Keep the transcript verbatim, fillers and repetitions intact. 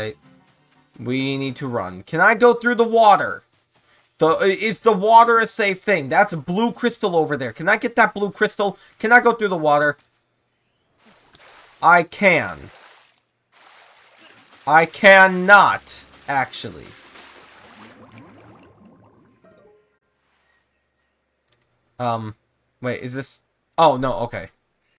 Okay. We need to run. Can I go through the water? The, is the water a safe thing? That's a blue crystal over there. Can I get that blue crystal? Can I go through the water? I can. I cannot, actually. Um, wait, is this... Oh, no, okay.